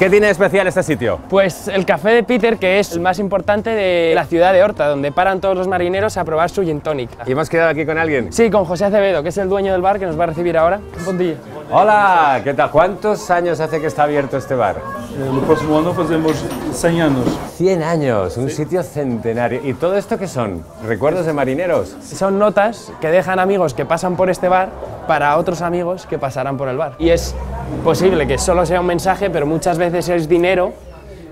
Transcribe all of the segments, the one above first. ¿Qué tiene de especial este sitio? Pues el café de Peter, que es el más importante de la ciudad de Horta, donde paran todos los marineros a probar su gin tonic. ¿Y hemos quedado aquí con alguien? Sí, con José Acevedo, que es el dueño del bar, que nos va a recibir ahora. Buen día. Hola, ¿qué tal? ¿Cuántos años hace que está abierto este bar? El próximo año hacemos 100 años. 100 años, un sitio centenario. ¿Y todo esto qué son? ¿Recuerdos de marineros? Son notas que dejan amigos que pasan por este bar para otros amigos que pasarán por el bar. Y es posible que solo sea un mensaje, pero muchas veces es dinero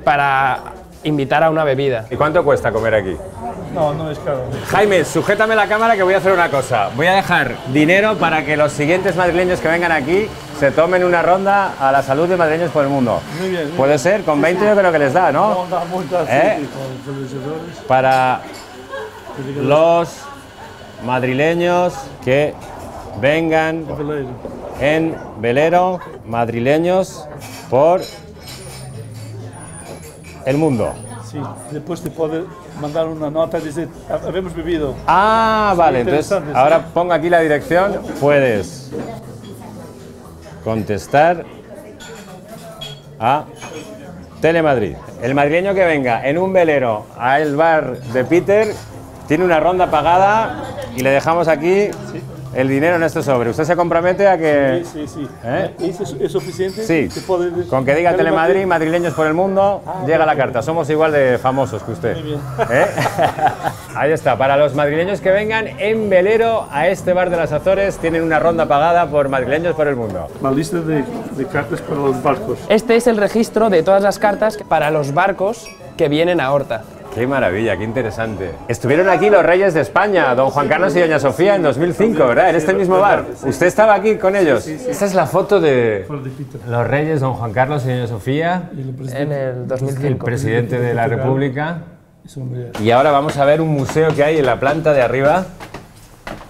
para invitar a una bebida. ¿Y cuánto cuesta comer aquí? No, no es caro. Jaime, sujétame la cámara que voy a hacer una cosa. Voy a dejar dinero para que los siguientes madrileños que vengan aquí se tomen una ronda a la salud de Madrileños por el Mundo. Muy bien. ¿Puede ser? Con 20 yo creo que les da, ¿no? No, da muchas. Para los madrileños que vengan en velero, madrileños por el mundo. Sí, después te puede mandar una nota y decir, habemos bebido. Ah, vale, entonces ahora pongo aquí la dirección, puedes contestar a Telemadrid. El madrileño que venga en un velero al bar de Peter tiene una ronda pagada y le dejamos aquí el dinero en este sobre. ¿Usted se compromete a que...? Sí, sí, sí. ¿Es suficiente? Sí. Con que diga Telemadrid, madrileños por el mundo, llega la carta. Somos igual de famosos que usted. Muy bien. Ahí está. Para los madrileños que vengan en velero a este bar de las Azores, tienen una ronda pagada por madrileños por el mundo. La lista de cartas para los barcos. Este es el registro de todas las cartas para los barcos que vienen a Horta. ¡Qué maravilla, qué interesante! Estuvieron aquí los reyes de España, Don Juan Carlos y Doña Sofía, en 2005, ¿verdad? En este mismo bar. ¿Usted estaba aquí con ellos? Sí, sí, sí. Esta es la foto de los reyes, Don Juan Carlos y Doña Sofía, en el 2005. El presidente de la República. Y ahora vamos a ver un museo que hay en la planta de arriba.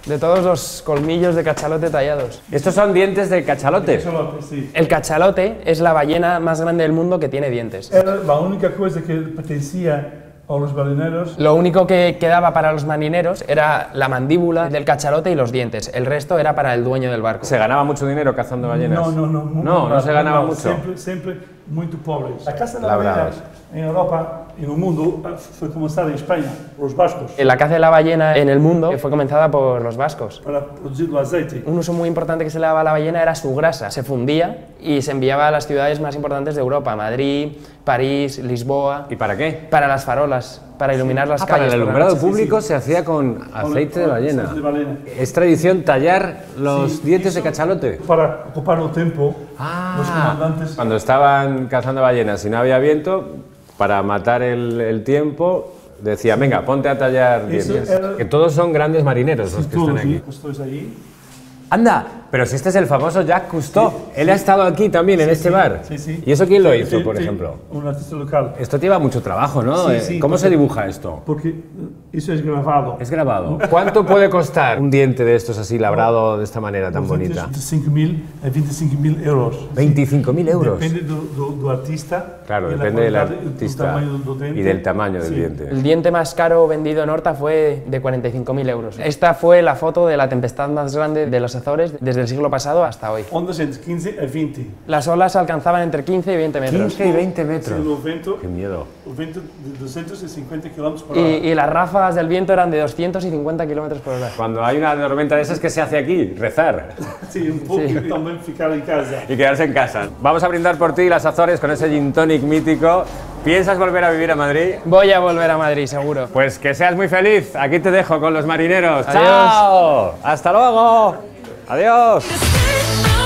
De todos los colmillos de cachalote tallados. ¿Estos son dientes de cachalote? El cachalote, sí. El cachalote es la ballena más grande del mundo que tiene dientes. Era la única cosa que pertenecía a los marineros. Lo único que quedaba para los marineros era la mandíbula del cachalote y los dientes. El resto era para el dueño del barco. ¿Se ganaba mucho dinero cazando ballenas? No, no, no. No se ganaba mucho. Siempre muy pobres. La caza de la ballena en Europa, en el mundo, fue comenzada en España, por los vascos. La caza de la ballena en el mundo fue comenzada por los vascos. Para producir el aceite. Un uso muy importante que se le daba a la ballena era su grasa. Se fundía y se enviaba a las ciudades más importantes de Europa, Madrid, París, Lisboa. ¿Y para qué? Para las farolas, para iluminar las calles. Para el alumbrado público se hacía con aceite de ballena. Es tradición tallar los dientes de cachalote. Para ocupar el tiempo, los comandantes. Cuando estaban cazando ballenas y no había viento, para matar el tiempo, decía, venga, ponte a tallar dientes. Que todos son grandes marineros los que están aquí. ¡Anda! Pero si este es el famoso Jacques Cousteau. Él ha estado aquí también, en este bar. Sí, sí. ¿Y eso quién lo hizo, por ejemplo? Un artista local. Esto lleva mucho trabajo, ¿no? Sí, sí. ¿Cómo se dibuja esto? Porque eso es grabado. Es grabado. ¿Cuánto puede costar un diente de estos así, labrado de esta manera tan bonita? 25.000 a 25.000 euros. ¿25.000 euros? Depende del artista. Claro, depende del artista y del tamaño del diente. El diente más caro vendido en Horta fue de 45.000 euros. Esta fue la foto de la tempestad más grande de los Azores desde el siglo pasado hasta hoy. Ondas entre 15 y 20. Las olas alcanzaban entre 15 y 20 metros. 15 y 20 metros. El viento, ¡qué miedo! El viento de 250 kilómetros por hora. Y las ráfagas del viento eran de 250 kilómetros por hora. Cuando hay una tormenta de esas, ¿qué se hace aquí? Rezar. Sí, un poco también ficar en casa. Y quedarse en casa. Vamos a brindar por ti las Azores con ese gin tonic mítico. ¿Piensas volver a vivir a Madrid? Voy a volver a Madrid, seguro. Pues que seas muy feliz. Aquí te dejo con los marineros. ¡Adiós! ¡Chao! ¡Hasta luego! ¡Adiós!